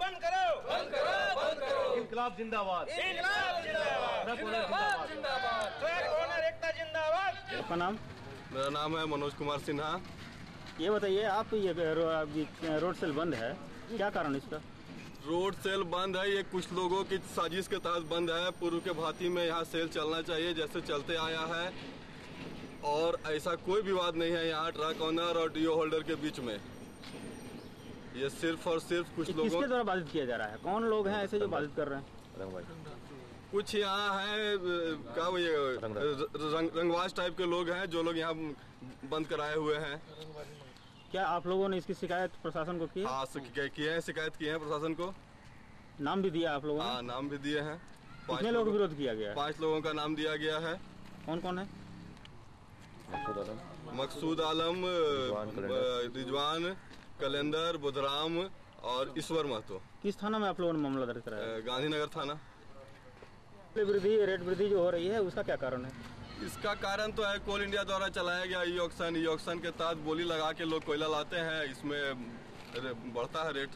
बंद करो, बंद करो, बंद करो। इंकलाब जिंदाबाद, इंकलाब जिंदाबाद, जिंदाबाद, जिंदाबाद। ट्रक ओनर एकता जिंदाबाद। आपका नाम? मेरा नाम है मनोज कुमार सिन्हा। ये बताइए, आप ये रोड सेल बंद है, क्या कारण इसका? रोड सेल बंद है, ये कुछ लोगों की साजिश के तहत बंद है। पूर्व के भांति में यहाँ सेल चलना चाहिए जैसे चलते आया है, और ऐसा कोई विवाद नहीं है यहाँ ट्रक ओनर और डीओ होल्डर के बीच में। ये सिर्फ और सिर्फ कुछ लोगों किसके द्वारा बाधित किया जा रहा है? कौन लोग हैं ऐसे जो बाधित कर रहे हैं? कुछ यहाँ है क्या, ये रंगवाज टाइप के लोग हैं जो लोग यहाँ बंद कराए हुए हैं। क्या आप लोगों ने इसकी शिकायत प्रशासन को की? हाँ, किए हैं, शिकायत किए हैं प्रशासन को। नाम भी दिया आप लोगों ने? हाँ, नाम भी दिए हैं। कितने लोग विरोध किया गया? 5 लोगों का नाम दिया गया है। कौन कौन है? मकसूद आलम, रिजवान, कलेंदर, बुधराम और ईश्वर महतो। किस थाना में आप लोगों ने मामला दर्ज कराया है? गांधीनगर थाना। वृद्धि, रेट वृद्धि जो हो रही है उसका क्या कारण है? इसका कारण तो है कोल इंडिया द्वारा चलाया गया ई ऑक्शन। ई ऑक्शन के तहत बोली लगा के लोग कोयला लाते हैं, इसमें बढ़ता है रेट।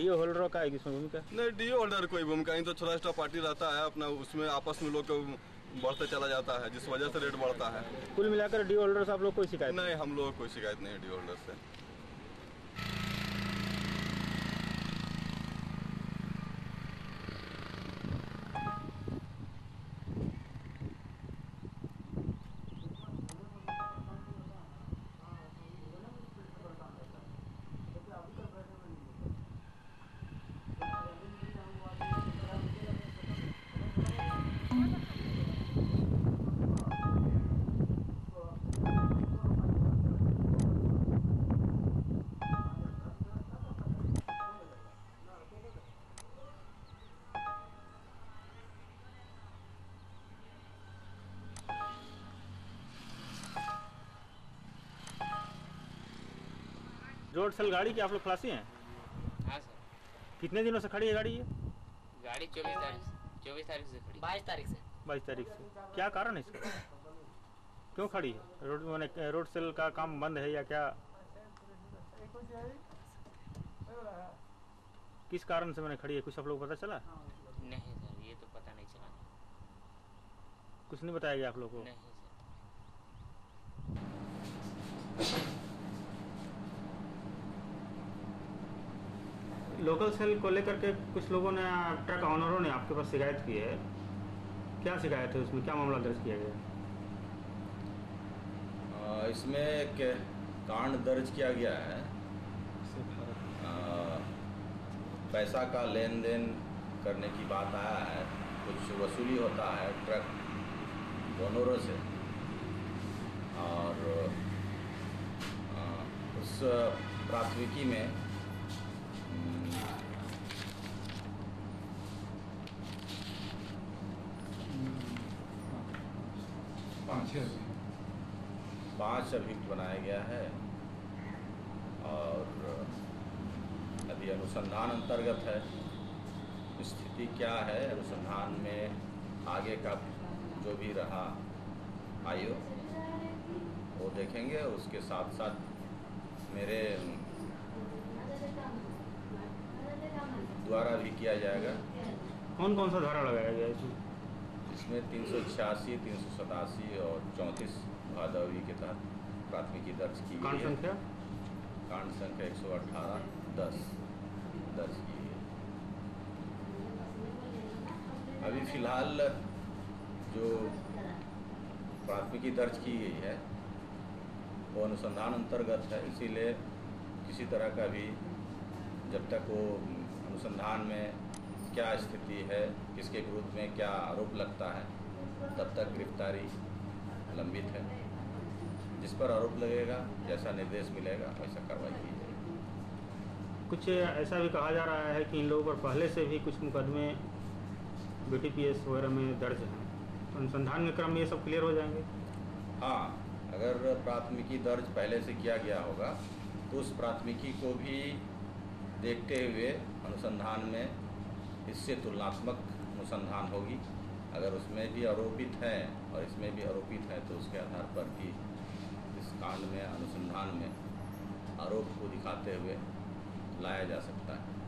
डीओ होल्डर का इसमें भूमिका नहीं, डीओ होल्डर कोई भूमिका नहीं, तो छोटा छोटा पार्टी रहता है अपना, उसमें आपस में लोग बढ़ता चला जाता है जिस वजह से रेट बढ़ता है। कुल मिलाकर डीओ होल्डर से आप लोग कोई शिकायत नहीं? हम लोग कोई शिकायत नहीं है डीओ होल्डर से। रोड सेल गाड़ी की आप लोग खलासी हैं? हाँ सर। कितने दिनों से खड़ी है गाड़ी? ये गाड़ी 24 तारीख से खड़ी, 22 तारीख से। क्या कारण है इसका? क्यों खड़ी है? रोड सेल का काम बंद है या क्या? किस कारण से मैंने खड़ी है, कुछ आप लोग पता चला? नहीं सर, ये तो पता नहीं चला। कुछ नहीं बताया गया आप लोगों को? नहीं सर। लोकल सेल को लेकर के कुछ लोगों ने, ट्रक ऑनरों ने आपके पास शिकायत की है, क्या शिकायत है, उसमें क्या मामला दर्ज किया गया? इसमें एक कांड दर्ज किया गया है। पैसा का लेन देन करने की बात आया है, कुछ वसूली होता है ट्रक ऑनरों से, और उस प्राथमिकी में पाँच अभियुक्त बनाया गया है, और अभी अनुसंधान अंतर्गत है। स्थिति क्या है, अनुसंधान में आगे का जो भी रहा आयो वो देखेंगे। उसके साथ साथ मेरे द्वारा भी किया जाएगा। कौन कौन सा धारा लगाया गया इसमें? इसमें 386, 387 और 34 भादवी के तहत प्राथमिकी दर्ज की गई है। कांड संख्या 118-10 दर्ज की है। अभी फिलहाल जो प्राथमिकी दर्ज की गई है वो अनुसंधान अंतर्गत है, इसीलिए किसी तरह का भी, जब तक वो अनुसंधान में क्या स्थिति है, किसके विरुद्ध में क्या आरोप लगता है, तब तक गिरफ्तारी लंबित है। जिस पर आरोप लगेगा, जैसा निर्देश मिलेगा वैसा कार्रवाई की जाएगी। कुछ ऐसा भी कहा जा रहा है कि इन लोगों पर पहले से भी कुछ मुकदमे BTPS वगैरह में दर्ज हैं, तो अनुसंधान के क्रम में ये सब क्लियर हो जाएंगे? हाँ, अगर प्राथमिकी दर्ज पहले से किया गया होगा तो उस प्राथमिकी को भी देखते हुए अनुसंधान में इससे तुलनात्मक अनुसंधान होगी। अगर उसमें भी आरोपित हैं और इसमें भी आरोपित हैं तो उसके आधार पर कि इस कांड में अनुसंधान में आरोप को दिखाते हुए लाया जा सकता है।